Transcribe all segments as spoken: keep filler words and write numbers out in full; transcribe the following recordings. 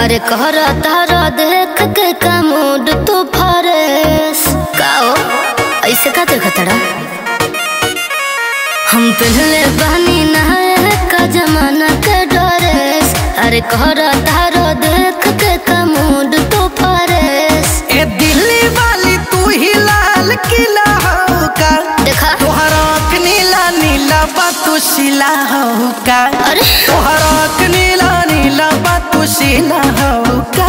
अरे कहरा तारा देख के का मूड तू फरेश काओ ऐसे का देखा तारा हम पहले बनी ना है का जमाना के डरेस। अरे कहरा तारा देख के का मूड तू फरेश ए दिल्ली वाली तू ही लाल किला हो का देखा तोहरा नीला नीला बात तू शिला हो का। अरे तोहरा नीला नीला बात तू शिला हो का।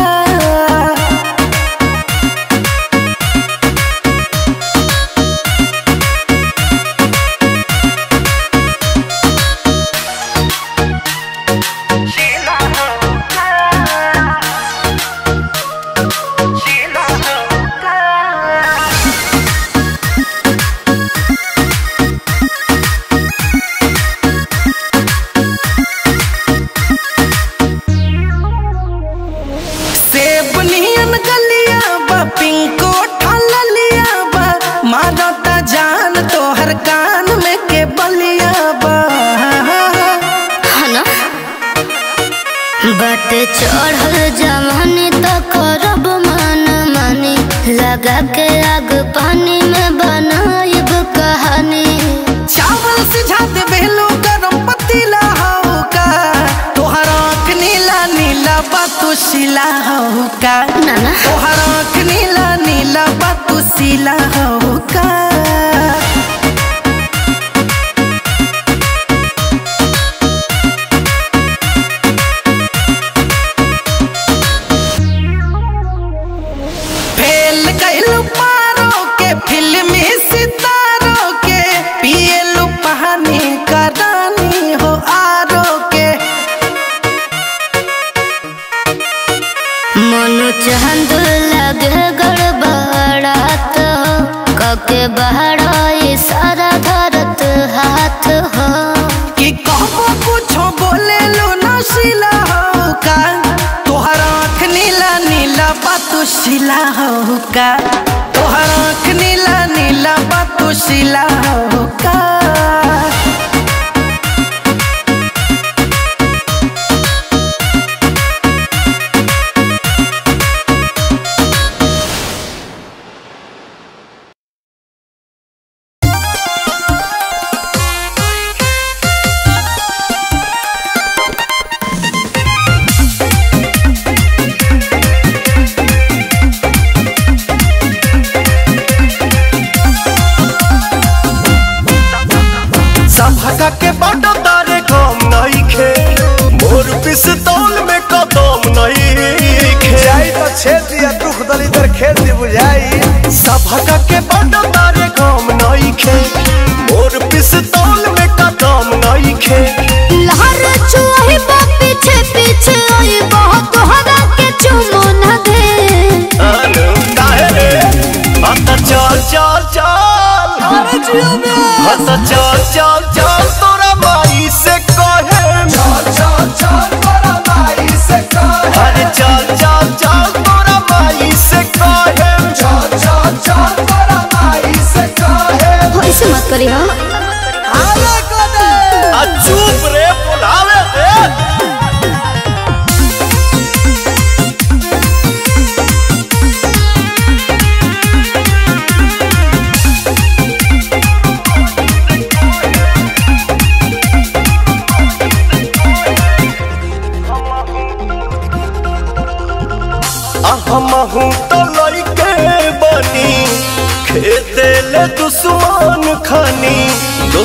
बात चढ़ल जमानी तो करब मान मानी लगा के आग पानी में बनायब कहानी चावल सिझा दे बेलो गरम पतीला हो का तोहरा नीला नीला बातू शिला हो का तोहरा नीला नीला बातू शिला हो का। चंद लगे गड़बड़ात कके बहराई सारा धरत हाथ हो कि कहबो कुछो बोले लो ना शिला हो का तोहरा आँख नीला नीला बातू शिला हो का तोहरा आँख नीला नीला बातू शिला हो का।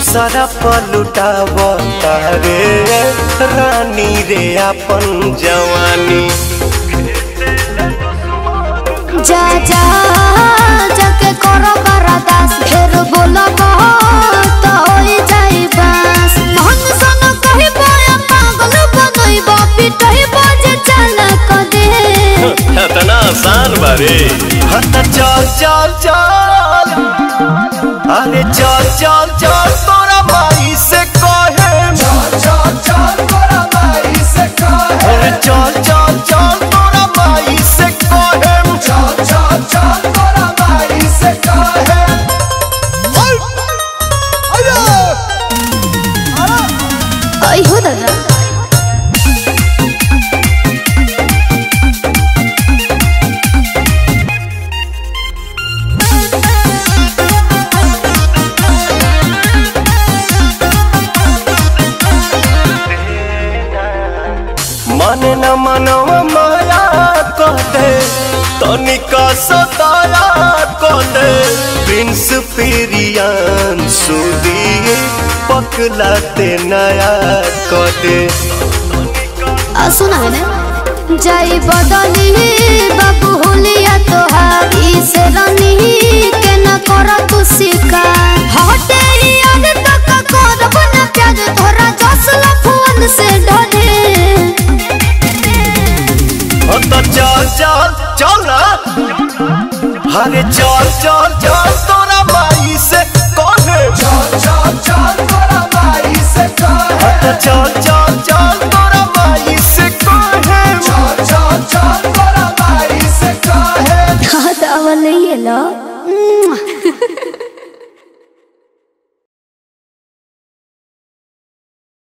सारा पलुटा तारे रानी रे अपन जवानी जा जा जाके करो बरादास फिर बोलो तो होई जाई बास महंग सोना कही बोया पागल बनई बापी तही बाजे चला को दे इतना आसान बारे हट चल चल चल अरे चल चल चल तोरा भाई से कहे चल चल चल तोरा भाई से कहे अरे चल चल चल तोरा भाई से कहे चल चल चल तोरा भाई से कहे। अरे अरे आई हो दादा माया कहते तनिका सताया कहते प्रिंस पेरियान सुदिए पकलाते नया कहते सुना है ना जय बदनी बाबू होलिया तोहार इसे रनी के न कर तू सिका हटे याद तक कर बना प्याज तोरा जसला फोन से ढले ओ तो चल चल चल ना अरे चल चल चल तोरा माई से कहे चल चल चल तोरा माई से कहे ओ तो चल